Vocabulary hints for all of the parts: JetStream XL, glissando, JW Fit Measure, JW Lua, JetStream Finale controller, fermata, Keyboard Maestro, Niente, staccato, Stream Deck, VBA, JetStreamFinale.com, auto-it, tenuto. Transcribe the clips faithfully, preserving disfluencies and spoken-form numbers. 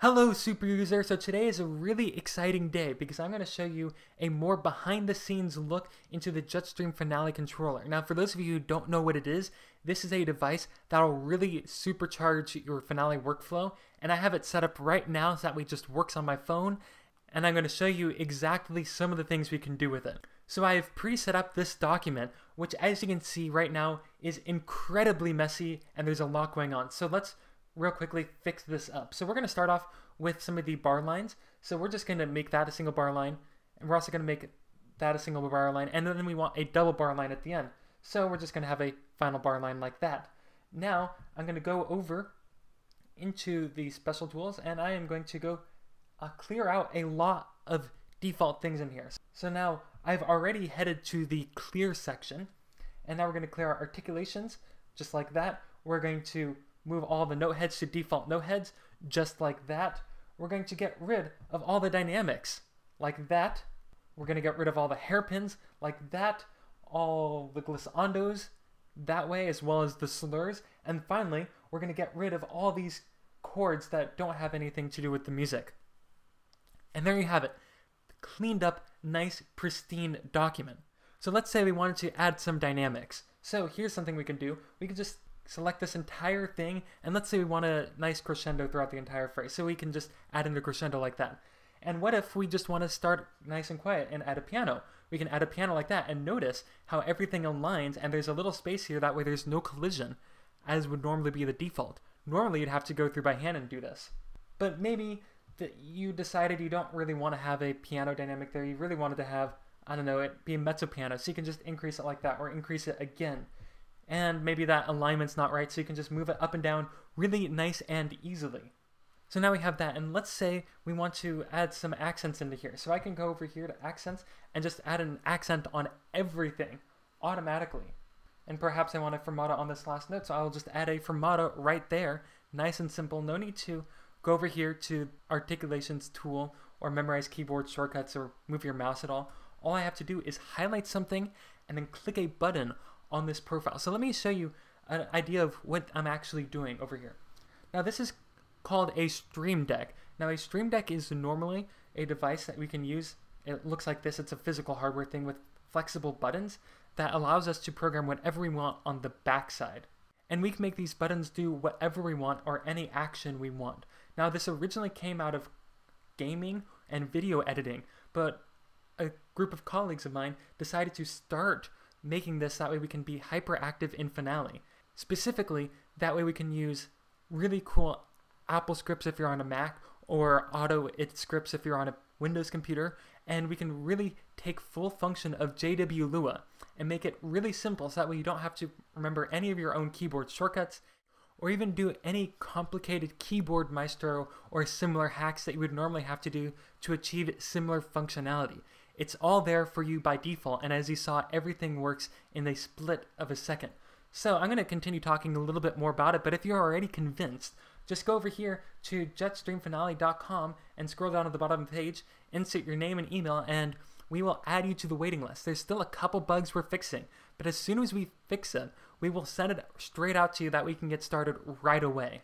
Hello super user, so today is a really exciting day because I'm going to show you a more behind the scenes look into the JetStream Finale controller. Now for those of you who don't know what it is, this is a device that will really supercharge your Finale workflow, and I have it set up right now so that way it just works on my phone, and I'm going to show you exactly some of the things we can do with it. So I have pre-set up this document, which as you can see right now is incredibly messy and there's a lot going on. So let's real quickly fix this up. So we're going to start off with some of the bar lines. So we're just going to make that a single bar line, and we're also going to make that a single bar line, and then we want a double bar line at the end. So we're just going to have a final bar line like that. Now I'm going to go over into the special tools, and I am going to go uh, clear out a lot of default things in here. So now I've already headed to the clear section, and now we're going to clear our articulations just like that. We're going to move all the note heads to default note heads, just like that. We're going to get rid of all the dynamics, like that. We're going to get rid of all the hairpins, like that. All the glissandos, that way, as well as the slurs. And finally, we're going to get rid of all these chords that don't have anything to do with the music. And there you have it. Cleaned up, nice, pristine document. So let's say we wanted to add some dynamics. So here's something we can do. We can just select this entire thing, and let's say we want a nice crescendo throughout the entire phrase, so we can just add in a crescendo like that. And what if we just want to start nice and quiet and add a piano? We can add a piano like that, and notice how everything aligns, and there's a little space here, that way there's no collision, as would normally be the default. Normally you'd have to go through by hand and do this. But maybe that you decided you don't really want to have a piano dynamic there, you really wanted to have, I don't know, it be a mezzo piano, so you can just increase it like that, or increase it again. And maybe that alignment's not right, so you can just move it up and down really nice and easily. So now we have that, and let's say we want to add some accents into here. So I can go over here to accents and just add an accent on everything automatically. And perhaps I want a fermata on this last note, so I'll just add a fermata right there, nice and simple. No need to go over here to articulations tool or memorize keyboard shortcuts or move your mouse at all. All I have to do is highlight something and then click a button on this profile. So let me show you an idea of what I'm actually doing over here. Now this is called a Stream Deck. Now a Stream Deck is normally a device that we can use. It looks like this. It's a physical hardware thing with flexible buttons that allows us to program whatever we want on the backside. And we can make these buttons do whatever we want or any action we want. Now this originally came out of gaming and video editing, but a group of colleagues of mine decided to start making this that way we can be hyperactive in Finale. Specifically, that way we can use really cool Apple scripts if you're on a Mac, or auto-it scripts if you're on a Windows computer, and we can really take full function of J W Lua and make it really simple so that way you don't have to remember any of your own keyboard shortcuts or even do any complicated Keyboard Maestro or similar hacks that you would normally have to do to achieve similar functionality. It's all there for you by default, and as you saw, everything works in a split of a second. So I'm going to continue talking a little bit more about it, but if you're already convinced, just go over here to Jet Stream Finale dot com and scroll down to the bottom of the page, insert your name and email, and we will add you to the waiting list. There's still a couple bugs we're fixing, but as soon as we fix it, we will send it straight out to you that we can get started right away.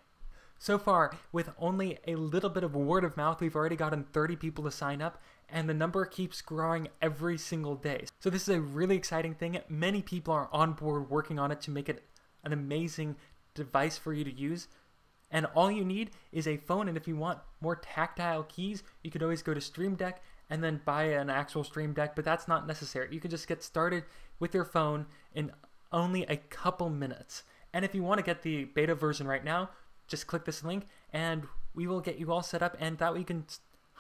So far, with only a little bit of word of mouth, we've already gotten thirty people to sign up, and the number keeps growing every single day. So this is a really exciting thing. Many people are on board working on it to make it an amazing device for you to use. And all you need is a phone, and if you want more tactile keys, you could always go to Stream Deck and then buy an actual Stream Deck, but that's not necessary. You can just get started with your phone in only a couple minutes. And if you want to get the beta version right now, just click this link and we will get you all set up, and that way you can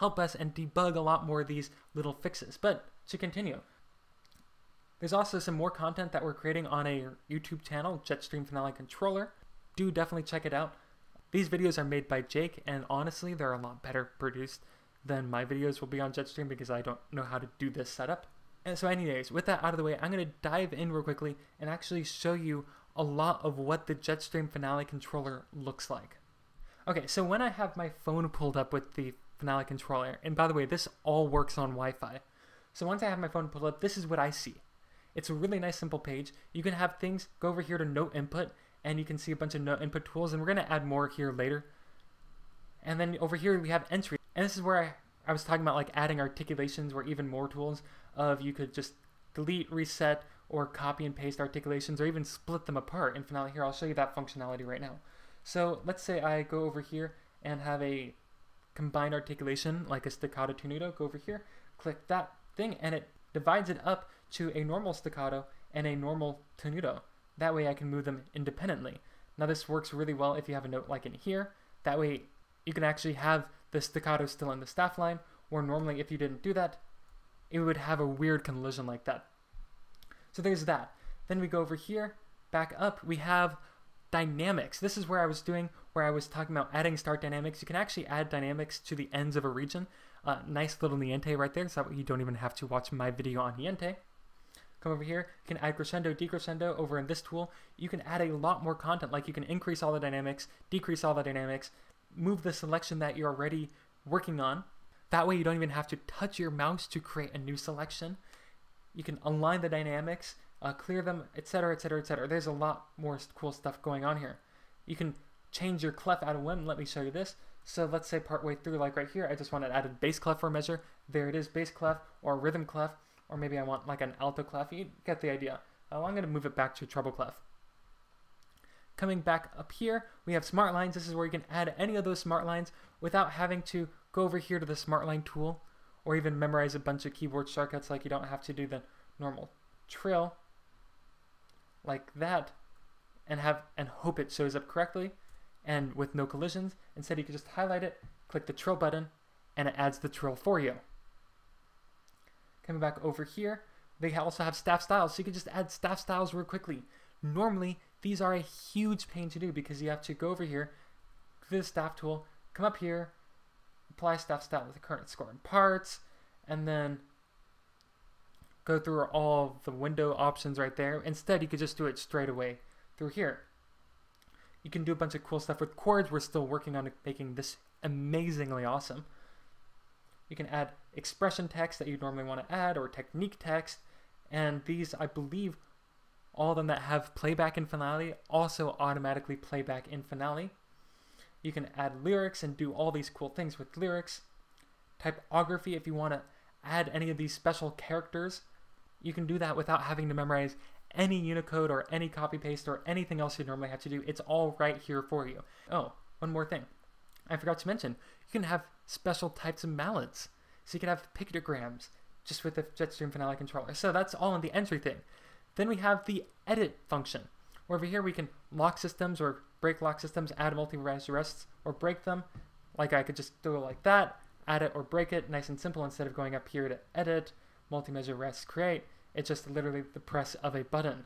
help us and debug a lot more of these little fixes. But to continue, there's also some more content that we're creating on a YouTube channel, JetStream Finale Controller. Do definitely check it out. These videos are made by Jake, and honestly, they're a lot better produced than my videos will be on JetStream because I don't know how to do this setup. And so anyways, with that out of the way, I'm going to dive in real quickly and actually show you a lot of what the JetStream Finale controller looks like. Okay, so when I have my phone pulled up with the Finale controller, and by the way, this all works on Wi-Fi. So once I have my phone pulled up, this is what I see. It's a really nice simple page. You can have things, go over here to note input, and you can see a bunch of note input tools, and we're going to add more here later. And then over here we have entry. And this is where I, I was talking about like adding articulations or even more tools of you could just delete, reset, or copy and paste articulations, or even split them apart in Finale. Here, I'll show you that functionality right now. So let's say I go over here and have a combined articulation like a staccato tenuto. Go over here, click that thing, and it divides it up to a normal staccato and a normal tenuto. That way I can move them independently. Now this works really well if you have a note like in here. That way you can actually have the staccato still in the staff line, or normally if you didn't do that, it would have a weird collision like that. So there's that. Then we go over here, back up, we have dynamics. This is where I was doing, where I was talking about adding start dynamics. You can actually add dynamics to the ends of a region. Uh, nice little Niente right there, so that way you don't even have to watch my video on Niente. Come over here, you can add crescendo, decrescendo. Over in this tool, you can add a lot more content, like you can increase all the dynamics, decrease all the dynamics, move the selection that you're already working on. That way you don't even have to touch your mouse to create a new selection. You can align the dynamics, uh, clear them, et cetera, et cetera, et cetera. There's a lot more cool stuff going on here. You can change your clef out of whim. Let me show you this. So let's say partway through, like right here, I just want to add a bass clef for a measure. There it is, bass clef or rhythm clef, or maybe I want like an alto clef. You get the idea. Oh, I'm going to move it back to treble clef. Coming back up here, we have smart lines. This is where you can add any of those smart lines without having to go over here to the smart line tool, or even memorize a bunch of keyboard shortcuts. Like you don't have to do the normal trill like that and have and hope it shows up correctly and with no collisions. Instead you can just highlight it, click the trill button, and it adds the trill for you. Coming back over here, they also have staff styles, so you can just add staff styles real quickly. Normally these are a huge pain to do because you have to go over here to the staff tool, come up here, apply staff style with the current score and parts, and then go through all the window options right there. Instead, you could just do it straight away through here. You can do a bunch of cool stuff with chords. We're still working on making this amazingly awesome. You can add expression text that you normally want to add, or technique text, and these, I believe, all of them that have playback in Finale also automatically playback in Finale. You can add lyrics and do all these cool things with lyrics. Typography, if you want to add any of these special characters, you can do that without having to memorize any Unicode or any copy paste or anything else you normally have to do. It's all right here for you. Oh, one more thing I forgot to mention. You can have special types of mallets. So you can have pictograms just with the JetStream Finale controller. So that's all in the entry thing. Then we have the edit function. Over here we can lock systems or break lock systems, add multi-res rests or break them. Like I could just do it like that, add it or break it, nice and simple, instead of going up here to edit, multi-measure rests, create. It's just literally the press of a button.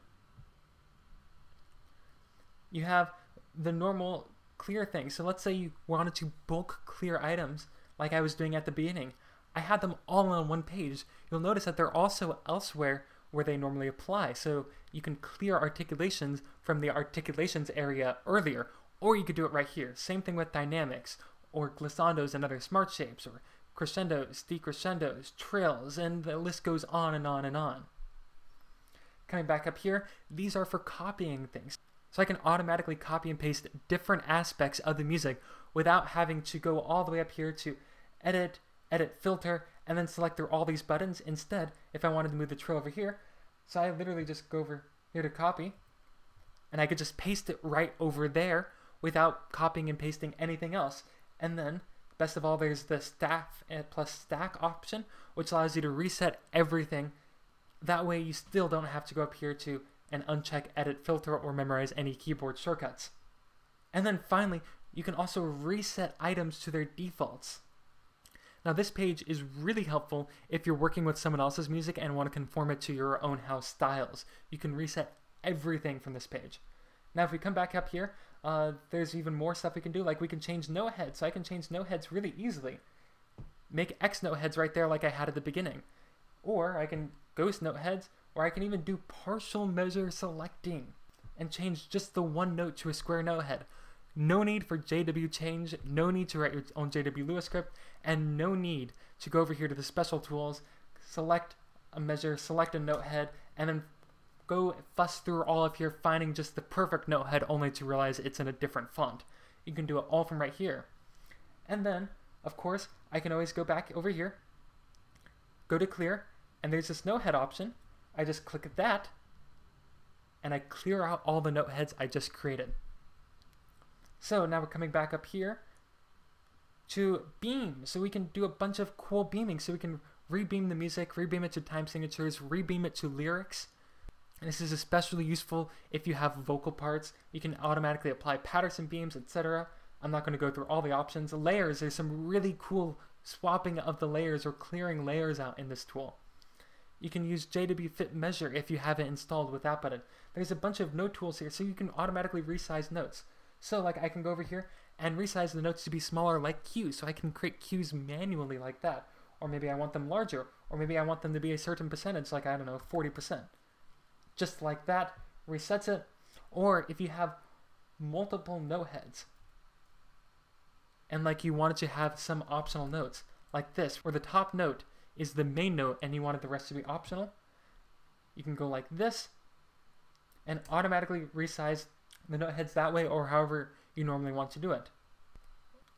You have the normal clear thing. So let's say you wanted to bulk clear items like I was doing at the beginning. I had them all on one page. You'll notice that they're also elsewhere where they normally apply, so you can clear articulations from the articulations area earlier, or you could do it right here. Same thing with dynamics, or glissandos and other smart shapes, or crescendos, decrescendos, trills, and the list goes on and on and on. Coming back up here, these are for copying things. So I can automatically copy and paste different aspects of the music without having to go all the way up here to edit, edit filter, and then select through all these buttons. Instead, if I wanted to move the trill over here, so I literally just go over here to copy, and I could just paste it right over there without copying and pasting anything else. And then, best of all, there's the staff plus stack option, which allows you to reset everything. That way you still don't have to go up here to and uncheck edit filter or memorize any keyboard shortcuts. And then finally, you can also reset items to their defaults. Now this page is really helpful if you're working with someone else's music and want to conform it to your own house styles. You can reset everything from this page. Now if we come back up here, uh, there's even more stuff we can do, like we can change note heads. So I can change note heads really easily. Make X note heads right there like I had at the beginning. Or I can ghost note heads, or I can even do partial measure selecting and change just the one note to a square note head. No need for J W change, no need to write your own J W Lua script, and no need to go over here to the special tools, select a measure, select a note head, and then go fuss through all of here finding just the perfect note head only to realize it's in a different font. You can do it all from right here. And then, of course, I can always go back over here, go to clear, and there's this no head option. I just click at that, and I clear out all the note heads I just created. So now we're coming back up here to beam. So we can do a bunch of cool beaming. So we can rebeam the music, rebeam it to time signatures, rebeam it to lyrics. And this is especially useful if you have vocal parts. You can automatically apply Patterson beams, et cetera. I'm not going to go through all the options. Layers, there's some really cool swapping of the layers or clearing layers out in this tool. You can use J W Fit Measure if you have it installed with that button. There's a bunch of note tools here, so you can automatically resize notes. So like I can go over here and resize the notes to be smaller like cues, so I can create cues manually like that. Or maybe I want them larger, or maybe I want them to be a certain percentage, like I don't know, forty percent. Just like that, resets it. Or if you have multiple note heads, and like you wanted to have some optional notes, like this, where the top note is the main note and you wanted the rest to be optional, you can go like this and automatically resize the note heads that way, or however you normally want to do it.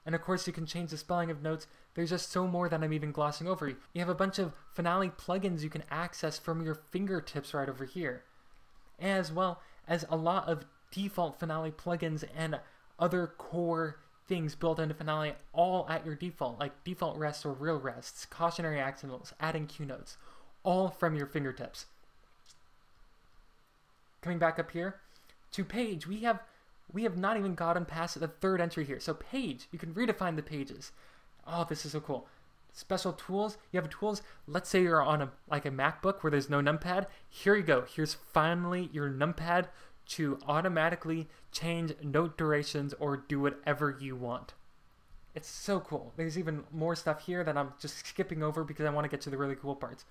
And of course you can change the spelling of notes. There's just so more that I'm even glossing over. You have a bunch of Finale plugins you can access from your fingertips right over here, as well as a lot of default Finale plugins and other core things built into Finale, all at your default, like default rests or real rests, cautionary accidentals, adding cue notes, all from your fingertips. Coming back up here to page, we have we have not even gotten past the third entry here. So page, you can redefine the pages. Oh, this is so cool. Special tools, you have tools. Let's say you're on a like a MacBook where there's no numpad. Here you go. Here's finally your numpad to automatically change note durations or do whatever you want. It's so cool. There's even more stuff here that I'm just skipping over because I want to get to the really cool parts.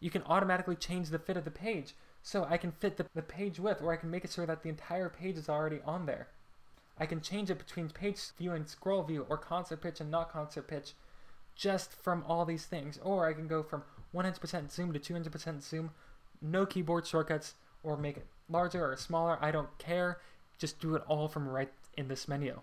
You can automatically change the fit of the page. So I can fit the, the page width, or I can make it so that the entire page is already on there. I can change it between page view and scroll view, or concert pitch and not concert pitch, just from all these things. Or I can go from one hundred percent zoom to two hundred percent zoom, no keyboard shortcuts, or make it larger or smaller, I don't care. Just do it all from right in this menu.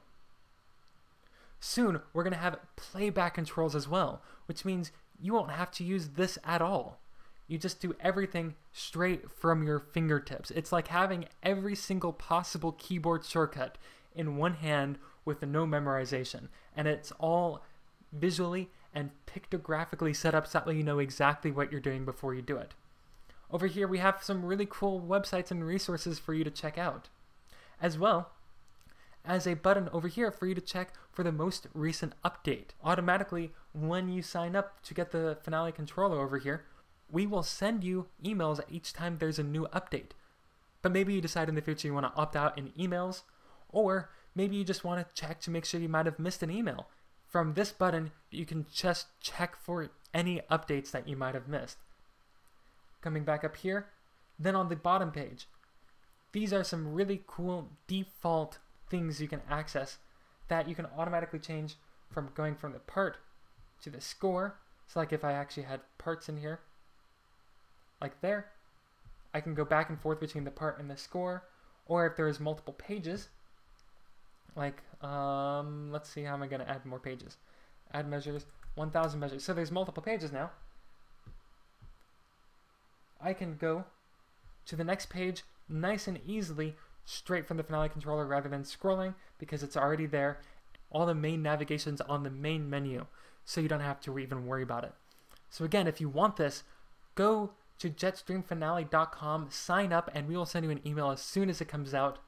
Soon, we're going to have playback controls as well, which means you won't have to use this at all. You just do everything straight from your fingertips. It's like having every single possible keyboard shortcut in one hand with no memorization. And it's all visually and pictographically set up so that way you know exactly what you're doing before you do it. Over here, we have some really cool websites and resources for you to check out, as well as a button over here for you to check for the most recent update. Automatically, when you sign up to get the Finale controller over here, we will send you emails each time there's a new update. But maybe you decide in the future you want to opt out in emails, or maybe you just want to check to make sure you might have missed an email. From this button, you can just check for any updates that you might have missed. Coming back up here, then on the bottom page, these are some really cool default things you can access that you can automatically change from going from the part to the score. So like if I actually had parts in here, like there, I can go back and forth between the part and the score. Or if there's multiple pages, like um, let's see, how am I going to add more pages? Add measures, one thousand measures. So there's multiple pages now. I can go to the next page nice and easily straight from the Finale controller rather than scrolling, because it's already there. All the main navigation's on the main menu, so you don't have to even worry about it. So again, if you want this, go to Jet Stream Finale dot com, sign up, and we will send you an email as soon as it comes out.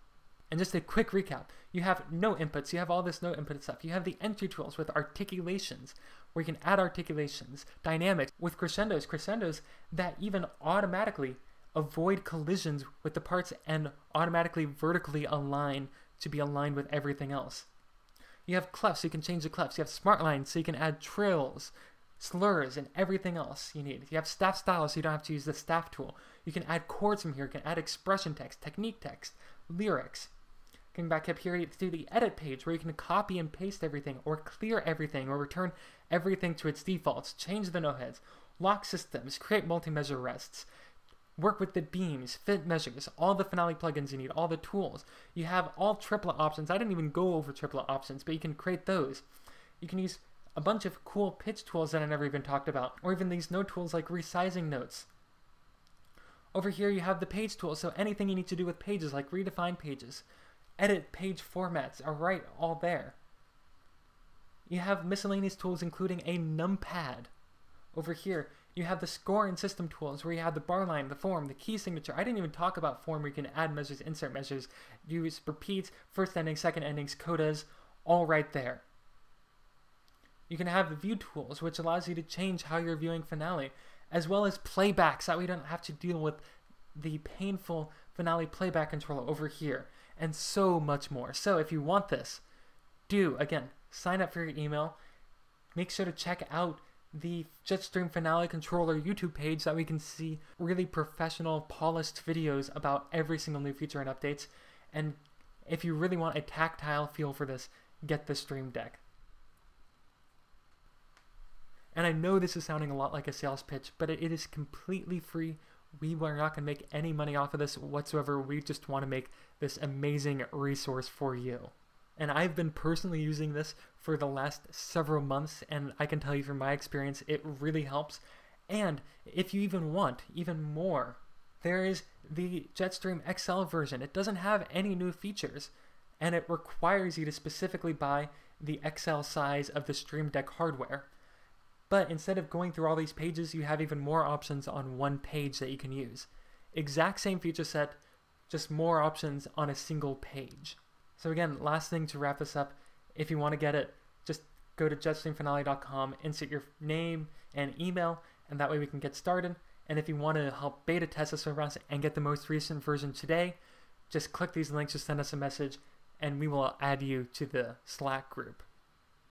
And just a quick recap, you have no inputs, you have all this no input stuff, you have the entry tools with articulations, where you can add articulations, dynamics, with crescendos, crescendos that even automatically avoid collisions with the parts and automatically vertically align to be aligned with everything else. You have clefs, so you can change the clefs, you have smart lines, so you can add trills, slurs, and everything else you need. You have staff styles, so you don't have to use the staff tool. You can add chords from here, you can add expression text, technique text, lyrics. Coming back up here to the edit page where you can copy and paste everything, or clear everything, or return everything to its defaults, change the note heads, lock systems, create multi-measure rests, work with the beams, fit measures, all the Finale plugins you need, all the tools. You have all triplet options. I didn't even go over triplet options, but you can create those. You can use a bunch of cool pitch tools that I never even talked about, or even these note tools like resizing notes. Over here you have the page tool, so anything you need to do with pages, like redefine pages, edit page formats, are right all there. You have miscellaneous tools including a numpad. Over here you have the score and system tools where you have the bar line, the form, the key signature. I didn't even talk about form where you can add measures, insert measures, use repeats, first endings, second endings, codas, all right there. You can have the view tools, which allows you to change how you're viewing Finale, as well as playbacks, that we don't have to deal with the painful Finale playback controller over here, and so much more. So if you want this, do, again, sign up for your email. Make sure to check out the JetStream Finale controller YouTube page so that we can see really professional, polished videos about every single new feature and updates. And if you really want a tactile feel for this, get the Stream Deck. And I know this is sounding a lot like a sales pitch, but it, it is completely free. We are not going to make any money off of this whatsoever. We just want to make this amazing resource for you. And I've been personally using this for the last several months, and I can tell you from my experience, it really helps. And if you even want even more, there is the JetStream X L version. It doesn't have any new features, and it requires you to specifically buy the X L size of the Stream Deck hardware. But instead of going through all these pages, you have even more options on one page that you can use. Exact same feature set, just more options on a single page. So again, last thing to wrap this up, if you want to get it, just go to JetStream Finale dot com, insert your name and email, and that way we can get started. And if you want to help beta test this with us and get the most recent version today, just click these links or send us a message, and we will add you to the Slack group.